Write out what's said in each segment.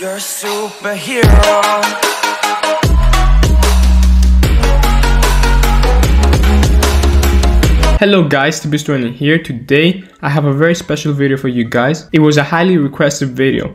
You're a superhero. Hello guys, Tbest20 here. Today I have a very special video for you guys. It was a highly requested video.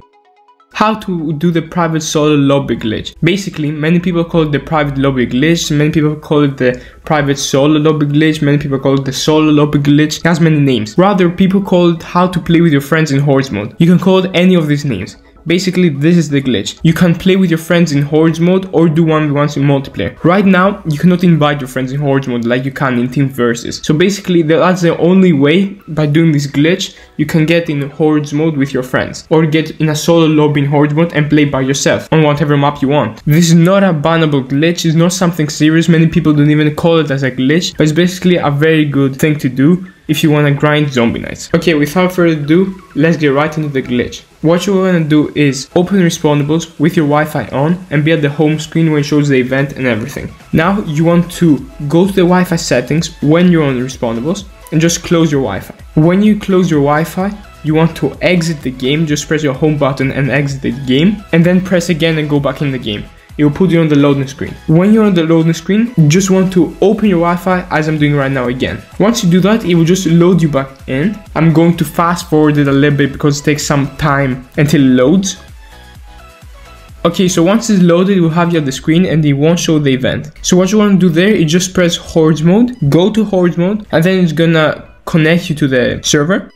How to do the private solo lobby glitch. Basically, many people call it the private lobby glitch, many people call it the private solo lobby glitch, many people call it the solo lobby glitch. It has many names. Rather, people call it how to play with your friends in Hordes mode. You can call it any of these names. Basically, this is the glitch. You can play with your friends in Hordes mode or do 1v1s in multiplayer. Right now, you cannot invite your friends in Hordes mode like you can in team versus. So basically, that's the only way, by doing this glitch, you can get in Hordes mode with your friends. Or get in a solo lobby in Hordes mode and play by yourself on whatever map you want. This is not a bannable glitch, it's not something serious, many people don't even call it as a glitch. But it's basically a very good thing to do if you wanna grind zombie nights. Okay, without further ado, let's get right into the glitch. What you wanna do is open Respawnables with your Wi-Fi on and be at the home screen where it shows the event and everything. Now you want to go to the Wi-Fi settings when you're on Respawnables and just close your Wi-Fi. When you close your Wi-Fi, you want to exit the game, just press your home button and exit the game, and then press again and go back in the game. It will put you on the loading screen. When you're on the loading screen, you just want to open your Wi-Fi as I'm doing right now again. Once you do that, it will just load you back in. I'm going to fast forward it a little bit because it takes some time until it loads. Okay, so once it's loaded, it will have you at the screen and it won't show the event. So what you want to do there is just press Hordes mode, go to Hordes mode, and then it's gonna connect you to the server.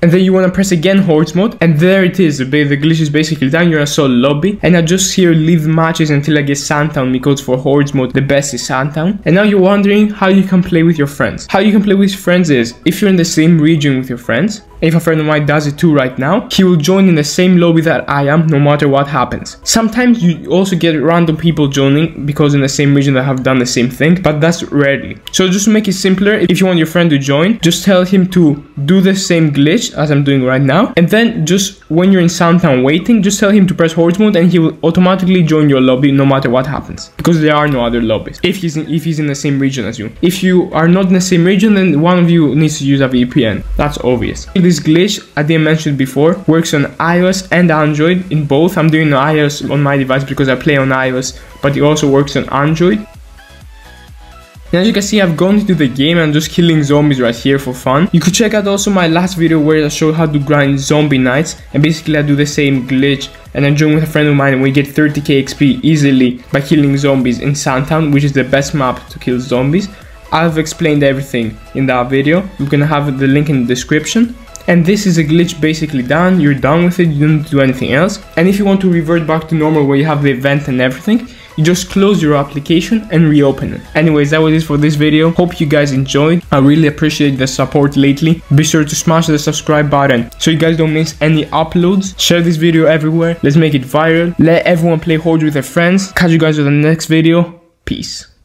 And then you want to press again Hordes mode, and there it is. The glitch is basically done. You're in a solo lobby, and I just here leave matches until I get Sandtown, because for Hordes mode the best is Sandtown. And now you're wondering how you can play with your friends. How you can play with friends is, if you're in the same region with your friends, if a friend of mine does it too right now, he will join in the same lobby that I am, no matter what happens. Sometimes you also get random people joining because in the same region that have done the same thing, but that's rarely. So just to make it simpler, if you want your friend to join, just tell him to do the same glitch as I'm doing right now, and then just when you're in Sandtown waiting, just tell him to press Hordes mode and he will automatically join your lobby no matter what happens, because there are no other lobbies if he's in the same region as you. If you are not in the same region, then one of you needs to use a VPN. That's obvious. This glitch, I didn't mention before, works on iOS and Android in both. I'm doing iOS on my device because I play on iOS, but it also works on Android. And as you can see, I've gone into the game and I'm just killing zombies right here for fun. You could check out also my last video where I showed how to grind zombie nights, and basically I do the same glitch and I join with a friend of mine and we get 30k XP easily by killing zombies in Sandtown, which is the best map to kill zombies. I've explained everything in that video. You can have the link in the description. And this is a glitch basically done. You're done with it, you don't do anything else. And if you want to revert back to normal where you have the event and everything, you just close your application and reopen it. Anyways, that was it for this video. Hope you guys enjoyed. I really appreciate the support lately. Be sure to smash the subscribe button so you guys don't miss any uploads. Share this video everywhere. Let's make it viral. Let everyone play Hordes with their friends. Catch you guys in the next video. Peace.